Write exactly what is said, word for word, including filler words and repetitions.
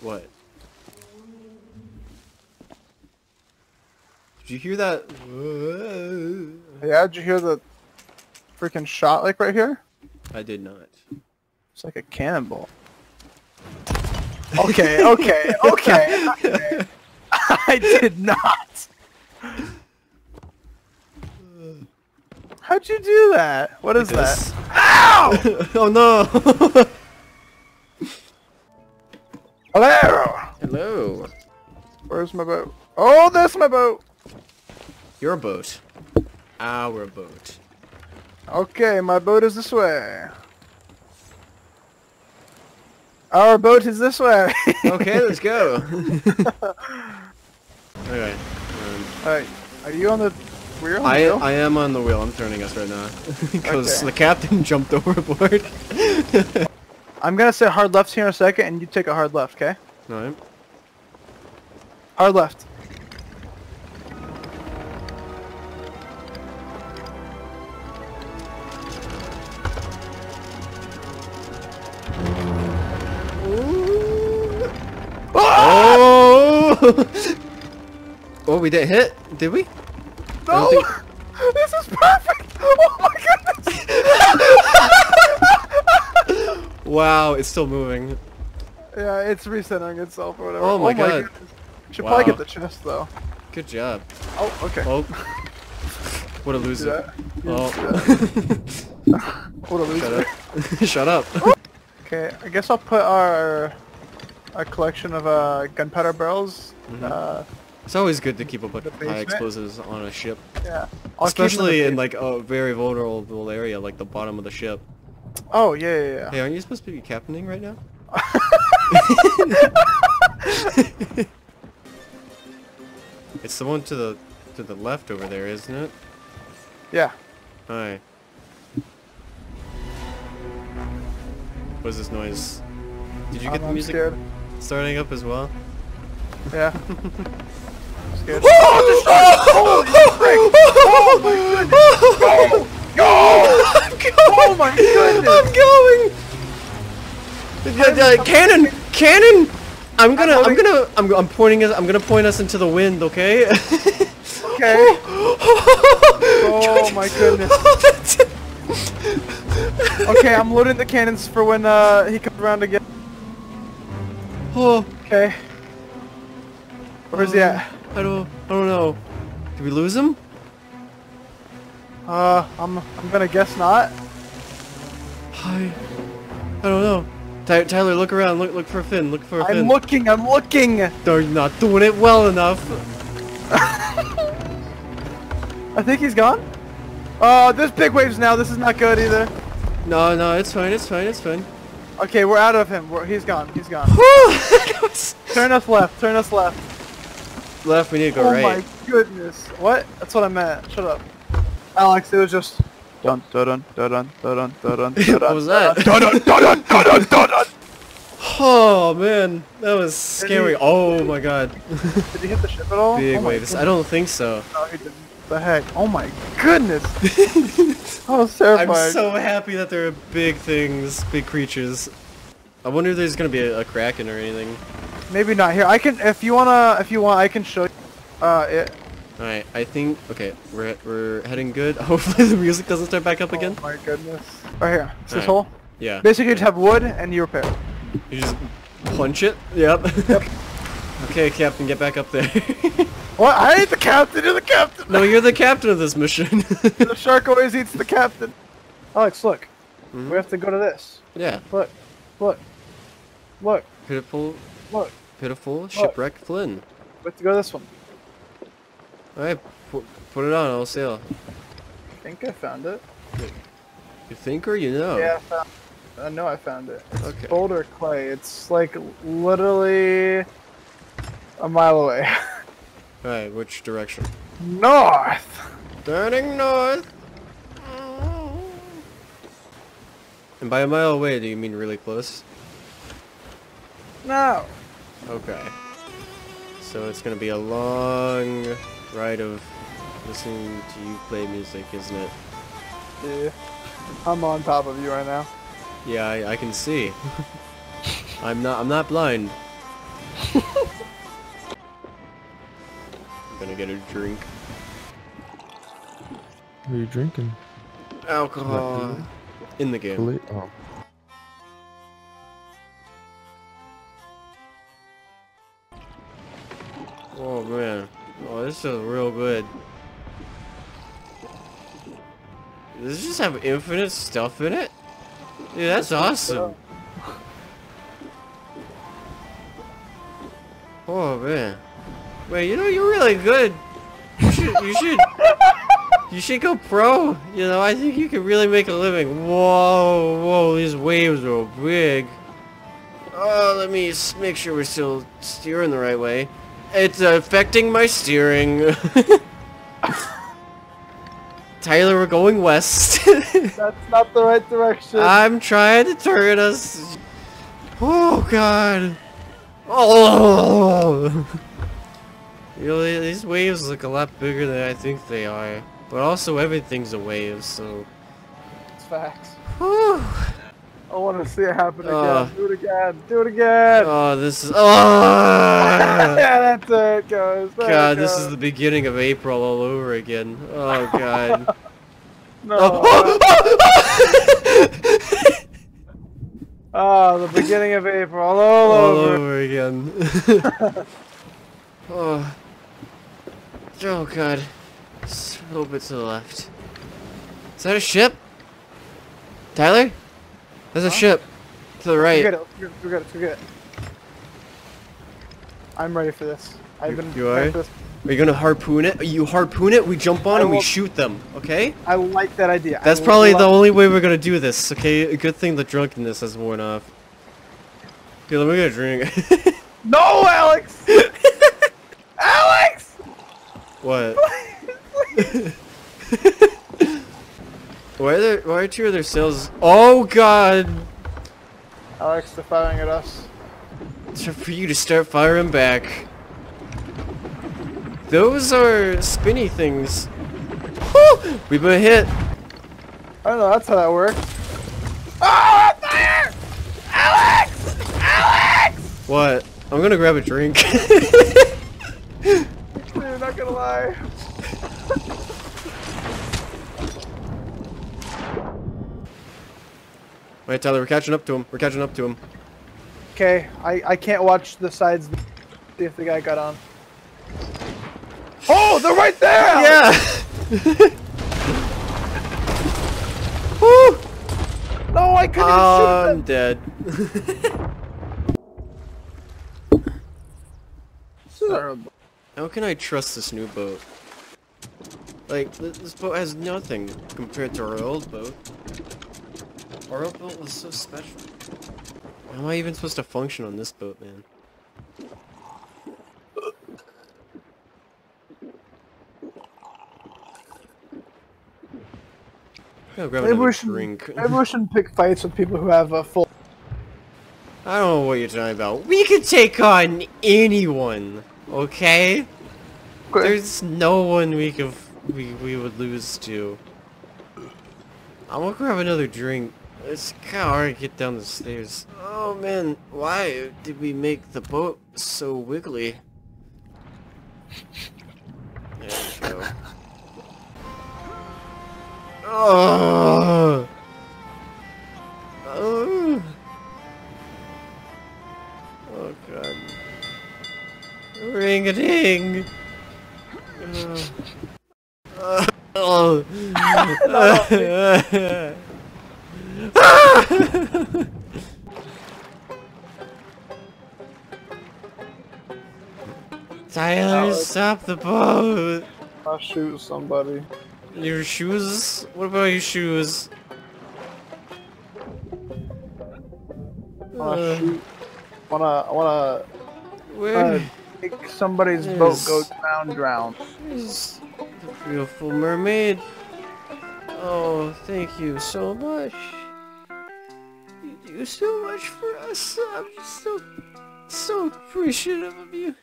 What? Did you hear that? Yeah, did you hear the freaking shot like right here? I did not. It's like a cannonball. Okay, okay, okay. okay. I did not. How'd you do that? What is that? Ow! Oh no! Hello! Hello. Where's my boat? Oh, that's my boat! Your boat. Our boat. Okay, my boat is this way. Our boat is this way. Okay, let's go. Alright. Um, Alright, are you on the... We're on I, the wheel? I am on the wheel. I'm turning us right now. Because okay. The captain jumped overboard. I'm going to say hard left here in a second, and you take a hard left, okay? Alright. Hard left. Ooh. Oh! Oh, we didn't hit, did we? No! Think... This is perfect! Oh my goodness! Wow, it's still moving. Yeah, it's recentering itself or whatever. Oh my, oh my god. god. Should wow. probably get the chest though. Good job. Oh, okay. Oh. What a loser. Oh. What a loser. Shut up. Shut up. Okay, I guess I'll put our our collection of uh, gunpowder barrels. Mm-hmm. uh, it's always good to keep a bunch of high explosives on a ship. Yeah. I'll Especially in, in like a very vulnerable area like the bottom of the ship. Oh, yeah, yeah, yeah. Hey, aren't you supposed to be captaining right now? It's the one to the to the left over there, isn't it? Yeah. Alright. What is this noise? Did you get I'm, the music I'm scared. starting up as well? Yeah. I'm scared. Oh, oh, oh, my goodness! Oh! Go! I'm going! Oh my goodness! I'm going! The, the, the, cannon! Cannon! I'm gonna, I'm gonna, I'm, I'm pointing us, I'm gonna point us into the wind, okay? Okay. Oh my goodness. Okay, I'm loading the cannons for when uh, he comes around again. Oh. Okay. Where's um, he at? I don't, I don't know. Did we lose him? Uh, I'm, I'm gonna guess not. Hi. I don't know. Ty Tyler, look around. Look, look for Finn. Look for I'm Finn. I'm looking. I'm looking. They're not doing it well enough. I think he's gone. Oh, uh, there's big waves now. This is not good either. No, no, it's fine. It's fine. It's fine. Okay, we're out of him. We're, he's gone. He's gone. Turn us left. Turn us left. Left. We need to go oh right. Oh my goodness. What? That's what I meant. Shut up. Alex, it was just dun dun dun dun dun dun dun. What was that? Dun dun dun dun dun dun. Oh man, that was scary. He, oh my god. Did he hit the ship at all? Big oh waves. I don't think so. No, he didn't. The heck? Oh my goodness. I was terrified. I'm so happy that there are big things, big creatures. I wonder if there's gonna be a, a kraken or anything. Maybe not. Here, I can. If you wanna, if you want, I can show you. Uh, it. Alright, I think, okay, we're, we're heading good. Hopefully the music doesn't start back up again. Oh my goodness. Right here, it's this right. hole. Yeah. Basically you have wood and you repair. You just punch it? Yep. Yep. Okay, Captain, get back up there. What? I ain't the captain, you're the captain! No, you're the captain of this mission. The shark always eats the captain. Alex, look. Mm-hmm. We have to go to this. Yeah. Look. Look. Look. Pitiful. Look. Pitiful look. Shipwreck Flynn. We have to go to this one. Alright, put, put it on, I'll sail. I think I found it. You think or you know? Yeah, I found it. I know I found it. It's okay. Boulder clay. It's like literally a mile away. Alright, which direction? North! Turning north! And by a mile away, do you mean really close? No! Okay. So it's gonna be a long... Right of listening to you play music, isn't it? Yeah, I'm on top of you right now. Yeah, I, I can see. I'm not. I'm not blind. I'm gonna get a drink. What are you drinking? Alcohol. In the game. Oh. Oh man. Oh, this is real good. Does this just have infinite stuff in it? Dude, that's awesome. Oh man. Wait, you know you're really good. You should you should You should go pro. You know, I think you could really make a living. Whoa, whoa, these waves are big. Oh, let me make sure we're still steering the right way. It's affecting my steering. Tyler, we're going west. That's not the right direction. I'm trying to turn us. Oh god. Oh. You know, these waves look a lot bigger than I think they are. But also everything's a wave, so... It's facts. Whew. I want to see it happen again. Uh, Do it again. Do it again. Oh, this is... Oh! Yeah, that's it. It goes. There God, it goes. This is the beginning of April all over again. Oh, God. No. Oh, oh. Oh, the beginning of April all, all, all over. over again. Oh. Oh, God. Just a little bit to the left. Is that a ship? Tyler? There's a huh? ship. To the right. We got it. We got it. We got it. I'm ready for this. I've been you are? This. Are you gonna harpoon it? You harpoon it, we jump on I and will... we shoot them, okay? I like that idea. That's I probably the only way we're gonna do this, okay? Good thing the drunkenness has worn off. Okay, let me get a drink. No, Alex! Alex! What? Please, please. Why are there, why are two other sails? Oh god! Alex, they're firing at us. It's for you to start firing back. Those are spinny things. Woo! We've been hit. I don't know, that's how that works. Oh, I'm on fire! Alex! Alex! What? I'm gonna grab a drink. Dude, not gonna lie. Alright, Tyler, we're catching up to him. We're catching up to him. Okay, I, I can't watch the sides see if the guy got on. Oh, they're right there! Alex! Yeah! Woo! No, I couldn't uh, even shoot them! I'm dead. Terrible. How can I trust this new boat? Like, this boat has nothing compared to our old boat. Our old boat was so special. How am I even supposed to function on this boat, man? I'll grab another drink. Maybe we shouldn't pick fights with people who have a full... I don't know what you're talking about. We could take on anyone, okay? Good. There's no one we could we, we would lose to. I'm gonna grab another drink. It's kinda hard to get down the stairs. Oh man, why did we make the boat so wiggly? There we go. Oh. Oh. Oh god. Ring-a-ding. Oh. Uh. Oh. Uh. Tyler, stop the boat! I'll shoot somebody. Your shoes? What about your shoes? Wanna uh, shoot? Wanna, wanna... Where? Uh, make somebody's there's, boat go down, drown. There's the beautiful mermaid. Oh, thank you so much. You do so much for us. I'm just so, so appreciative of you.